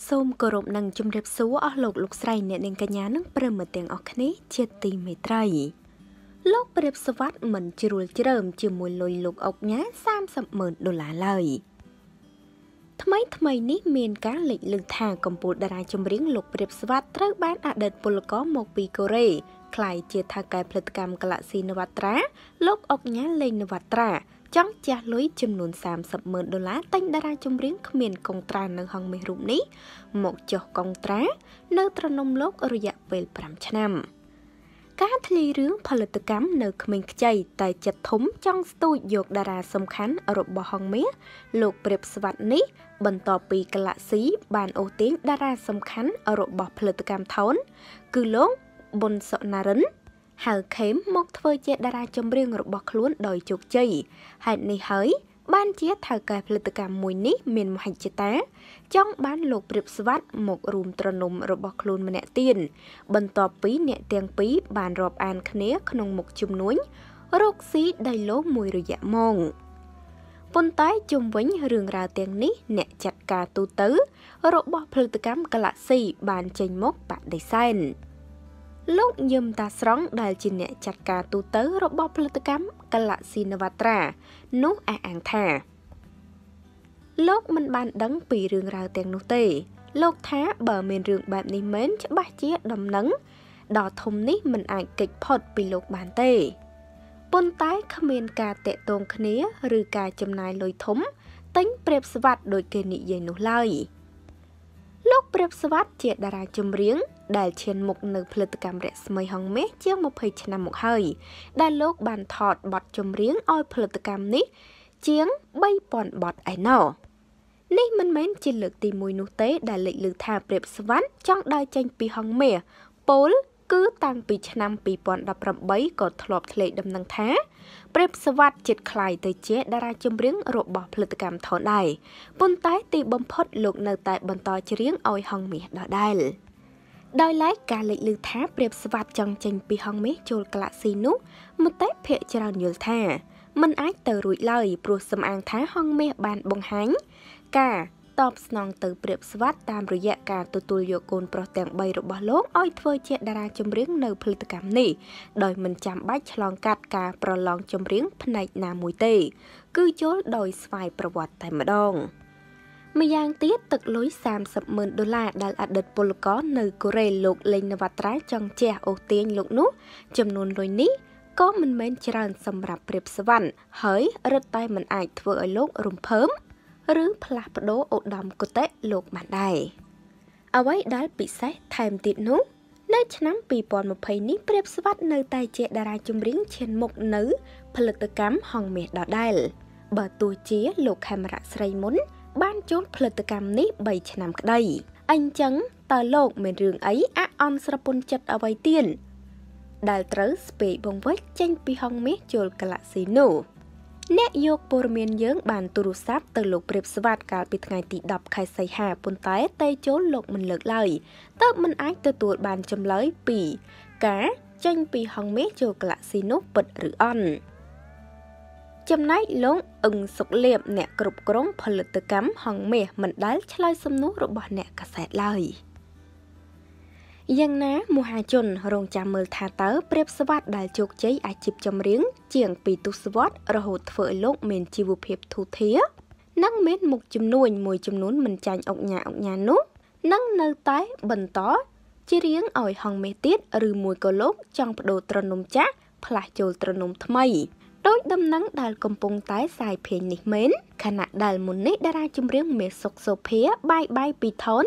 Som korup nang jumrep suwo ah lok luk srai ne neng kanya nang peremetiang okne jeti metrai. Lok perep sewat men cirul cirem cimul loi luk oknya $30,000 lai. Thamai ni men kang lek luk tha kompul dara jumring lok perep sewat treu ban adat polko mok pi Korea. Klai je tha kai phlitgam galaxy Navatra lok oknya leng Navatra. Chong chia lối chim nôn $30,000 tanh đa ra chum riêng khmien kong tra nâng hong mê rụm ní. Một chọc kong tra nâng tra nông lốc rồi dạ vèl pram chanam. Các lý rướngផលិតកម្មនៅក្មេងខ្ចីតែចិត្តធំចង់ស្ទូចយកតារាសំខាន់របស់ហងមាសលោកព្រាបស្វត្តនេះបន្ទាប់ពីកាឡាក់ស៊ីបានអូសទាញតារាសំខាន់របស់ផលិតកម្មថោនគឺលោកប៊ុនសុណារិន ហើយ ខេម មកធ្វើជាតារាចម្រៀងរបស់ខ្លួនដោយជោគជ័យហេតុនេះហើយបានជាថៅកែផលិតកម្មមួយនេះមានមហិច្ឆតាចង់បានលោកព្រាបស្វត្តមករួមត្រនំរបស់ខ្លួនម្នាក់ទៀតបន្ទាប់ពីអ្នកទាំងពីរបានរាប់អានគ្នាក្នុងមុខជំនួញរកស៊ីដីឡូមួយរយៈមកប៉ុន្តែជុំវិញរឿងរ៉ាវទាំងនេះអ្នកចាត់ការទូទៅរបស់ផលិតកម្ម Galaxy បានចេញមកបដិសេធលោកយឹមតាស្រងដែលជាអ្នកចាត់ការទូទៅរបស់ផលិតកម្ម Galaxy Navatra នោះអះអាងថាលោកមិនបានដឹងពីរឿងរ៉ាវទាំងនោះទេលោកថាបើមានរឿងបែបនេះមែនច្បាស់ជាដំណឹងដល់ធំនេះមិនអាចគេចផុតពីលោកបានទេប៉ុន្តែគ្មានការតាក់ទងគ្នាឬការចំណាយលុយធំទិញព្រាបស្វត្តដោយគេនិយាយនោះឡើយលោកព្រាបស្វត្តជាតារាចម្រៀងដែលឈានមុខនៅផលិតកម្មរស្មីហងមេសជាង20ឆ្នាំមកហើយដែលលោកបានថតបទចម្រៀងឲ្យផលិតកម្មនេះជាង 3000 បទឯណោះនេះមិនមែនជាលើកទី1នោះទេដែលលេចឮថាព្រាបស្វត្តចង់ដើរចេញពីហងមេសពលគឺតាំងពីឆ្នាំ2018ក៏ធ្លាប់ធ្លាយដំណឹងថាព្រាបស្វត្តចិត្តខ្លាយទៅជាតារាចម្រៀងរបស់ផលិតកម្មថនដែរប៉ុន្តែទីបំផុតលោកនៅតែបន្តច្រៀងឲ្យហងមេសដដែលដោយឡែកការលេចឮថាព្រាបស្វត្តចង់ចេញពីហងមេសចូលកាឡាក់ស៊ីនោះមកតែភាកច្រើនយល់ថាមិនអាចទៅរួចឡើយព្រោះសំអាងថាហងមាសបានបង្ហាញការតបស្នងទៅព្រាបស្វត្តតាមរយៈការទទួលយកកូនប្រុសទាំង3របស់លោកឲ្យធ្វើជាតារាចម្រៀងនៅផលិតកម្មនេះដោយមិនចាំបាច់ឆ្លងកាត់ការប្រឡងចម្រៀងផ្នែកណាមួយទេគឺចូលដោយស្វ័យប្រវត្តិតែម្ដងម្យ៉ាងទៀតទឹកលុយ$30,000ដែលអតីតពលករនៅកូរ៉េលោកលេងនវត្រាចង់ជះអូសទាញលោកនោះចំនួនលុយនេះក៏មិនមែនច្រើនសម្រាប់ព្រាបស្វត្តហើយរឹតតែមិនអាចធ្វើឲ្យលោករំភើបឬផ្លាស់ប្ដូរឧត្តមគតិលោកបានដែរអ្វីដែលពិសេសថែមទៀតនោះនៅឆ្នាំ2020នេះព្រាបស្វត្តនៅតែជាតារាចម្រៀងឈានមុខនៅផលិតកម្មហងមាសដដែលបើទោះជាលោកខេមរៈស្រីមុនបានចូលផលិតកម្មនេះ3ឆ្នាំក្តីអញ្ចឹងតើលោកមានរឿងអីអាក់អន់ស្រពន់ចិត្តអ្វីទៀតដែលត្រូវស្ពេកបងវិចចេញពីហងមាសចូលកាឡាក់ស៊ីនោះអ្នកយកព័ត៌មានយើងបានទូរស័ព្ទទៅលោកព្រាបស្វត្តកាលពីថ្ងៃទី10ខែសីហាប៉ុន្តែតែចូលលោកមិនលើកឡើយតើមិនអាចទទួលបានចម្លើយពីការចេញពីហងមាសចូលកាឡាក់ស៊ីនោះពិតឬអន់ចំណែកលោកអ៊ឹងសុកលៀបអ្នកគ្រប់គ្រងផលិតកម្មហងមាសមិនដែលឆ្លើយសំណួររបស់អ្នកកាសែតឡើយយ៉ាងណាមហាជនរងចាំមើលថាតើព្រាបស្វត្តដែលជោគជ័យអាជីពចម្រៀងជាង2ទសវត្សរហូតធ្វើឲ្យលោកមានជីវភាពធូរធារនិងមានមុខជំនួញមួយចំនួនមិនចាញ់អុកញ៉ានោះនឹងនៅតែបន្តជារៀងឲ្យហងមេទៀត ឬមួយក៏លោកចង់បដូរត្រនំចាស់ផ្លាស់ចូលត្រនំថ្មីដោយដំណឹងដែលកំពុងតែសាយភាយនេះមែនខណៈដែលមុននេះតារាចម្រៀងមេសុកសូភាបាយពីថន